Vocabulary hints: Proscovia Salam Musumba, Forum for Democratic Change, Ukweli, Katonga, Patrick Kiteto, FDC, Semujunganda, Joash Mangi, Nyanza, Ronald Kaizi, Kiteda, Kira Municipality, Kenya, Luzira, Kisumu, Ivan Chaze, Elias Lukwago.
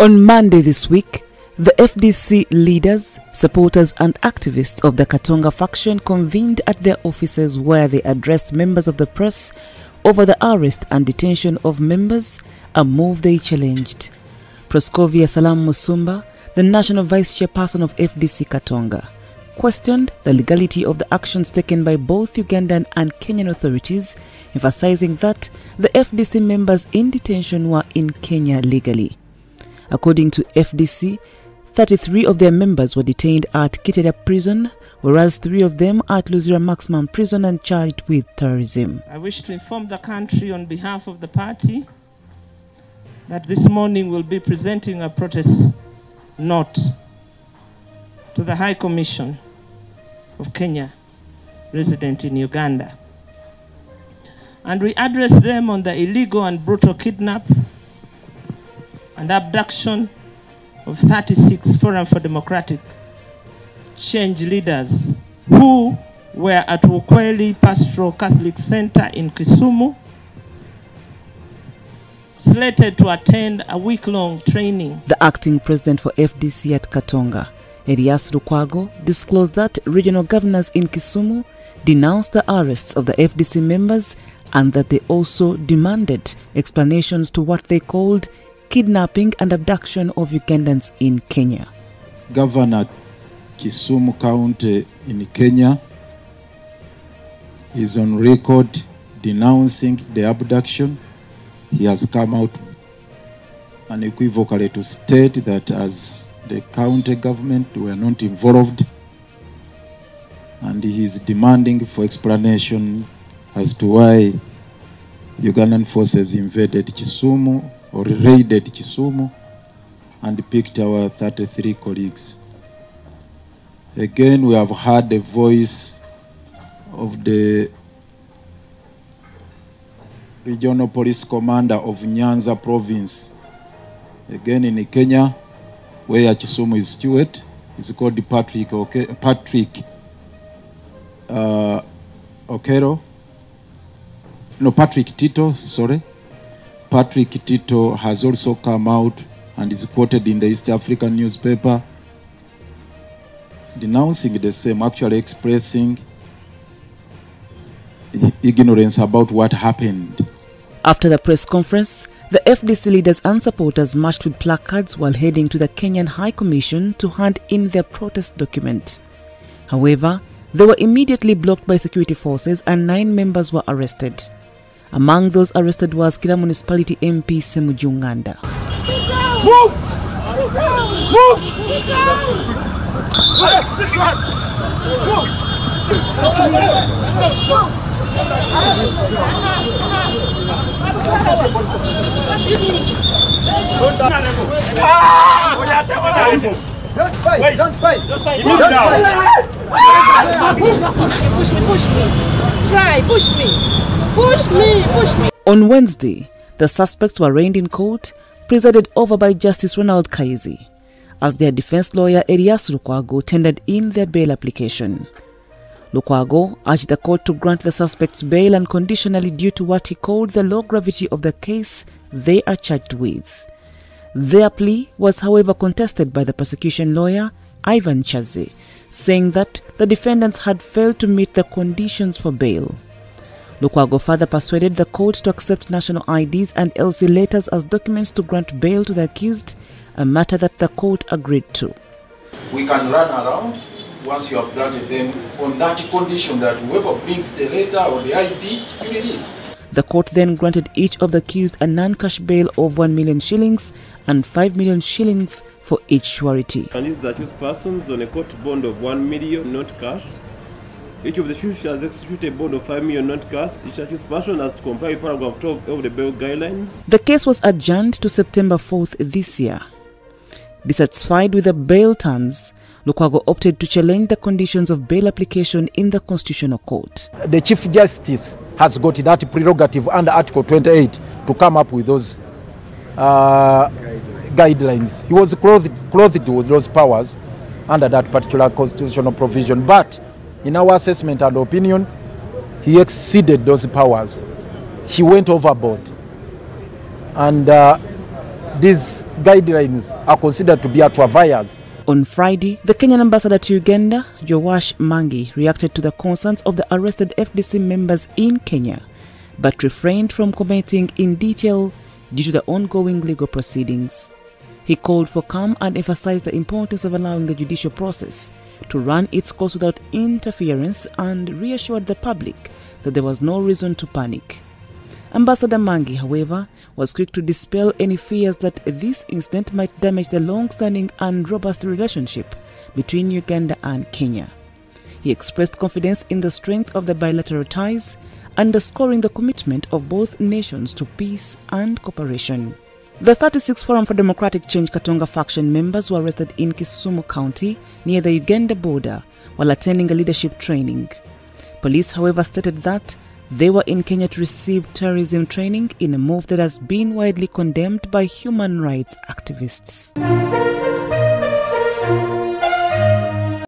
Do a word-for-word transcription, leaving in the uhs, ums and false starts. On Monday this week, the F D C leaders, supporters and activists of the Katonga faction convened at their offices where they addressed members of the press over the arrest and detention of members, a move they challenged. Proscovia Salam Musumba, the national vice chairperson of F D C Katonga, questioned the legality of the actions taken by both Ugandan and Kenyan authorities, emphasizing that the F D C members in detention were in Kenya legally. According to F D C, thirty-three of their members were detained at Kiteda Prison, whereas three of them at Luzira Maximum Prison and charged with terrorism. I wish to inform the country on behalf of the party that this morning we'll be presenting a protest note to the High Commission of Kenya, resident in Uganda. And we address them on the illegal and brutal kidnap and abduction of thirty-six Forum for Democratic Change leaders who were at Ukweli Pastoral Catholic Center in Kisumu, slated to attend a week-long training. The acting president for F D C at Katonga, Elias Lukwago, disclosed that regional governors in Kisumu denounced the arrests of the F D C members and that they also demanded explanations to what they called kidnapping and abduction of Ugandans in Kenya. Governor Kisumu County in Kenya is on record denouncing the abduction. He has come out unequivocally to state that as the county government were not involved, and he is demanding for explanation as to why Ugandan forces invaded Kisumu or raided Kisumu and picked our thirty-three colleagues. Again, we have heard the voice of the Regional Police Commander of Nyanza Province, again in Kenya, where Kisumu is steward. It's called Patrick, okay, Patrick uh, Okero, no, Patrick Kiteto, sorry. Patrick Kiteto has also come out and is quoted in the East African newspaper denouncing the same, actually expressing ignorance about what happened. After the press conference, the F D C leaders and supporters marched with placards while heading to the Kenyan High Commission to hand in their protest document. However, they were immediately blocked by security forces and nine members were arrested. Among those arrested was Kira Municipality M P Semujunganda. Move! Move! This one! Don't fight! Don't fight! Don't fight! Don't fight! Push me! Push me! Try! Push me! Push me, push me. On Wednesday, the suspects were arraigned in court, presided over by Justice Ronald Kaizi, as their defense lawyer Elias Lukwago tendered in their bail application. Lukwago urged the court to grant the suspects bail unconditionally due to what he called the low gravity of the case they are charged with. Their plea was, however, contested by the prosecution lawyer Ivan Chaze, saying that the defendants had failed to meet the conditions for bail. Lukwago further persuaded the court to accept national I Ds and L C letters as documents to grant bail to the accused, a matter that the court agreed to. We can run around once you have granted them on that condition that whoever brings the letter or the I D, you release. The court then granted each of the accused a non-cash bail of one million shillings and five million shillings for each surety. Can use the accused persons on a court bond of one million, not cash. Each of the accused has executed a bond of five million not cash. Each accused person has to comply with paragraph twelve of the bail guidelines. The case was adjourned to September fourth this year. Dissatisfied with the bail terms, Lukwago opted to challenge the conditions of bail application in the Constitutional Court. The Chief Justice has got that prerogative under Article twenty-eight to come up with those uh, guidelines. He was clothed, clothed with those powers under that particular constitutional provision, but in our assessment and opinion, he exceeded those powers. He went overboard. And uh, these guidelines are considered to be a travailers. On Friday, the Kenyan ambassador to Uganda, Joash Mangi, reacted to the concerns of the arrested F D C members in Kenya, but refrained from commenting in detail due to the ongoing legal proceedings. He called for calm and emphasized the importance of allowing the judicial process to run its course without interference and reassured the public that there was no reason to panic. Ambassador Mangi, however, was quick to dispel any fears that this incident might damage the long-standing and robust relationship between Uganda and Kenya. He expressed confidence in the strength of the bilateral ties, underscoring the commitment of both nations to peace and cooperation. The thirty-sixth Forum for Democratic Change Katonga faction members were arrested in Kisumu County near the Uganda border while attending a leadership training. Police, however, stated that they were in Kenya to receive terrorism training in a move that has been widely condemned by human rights activists.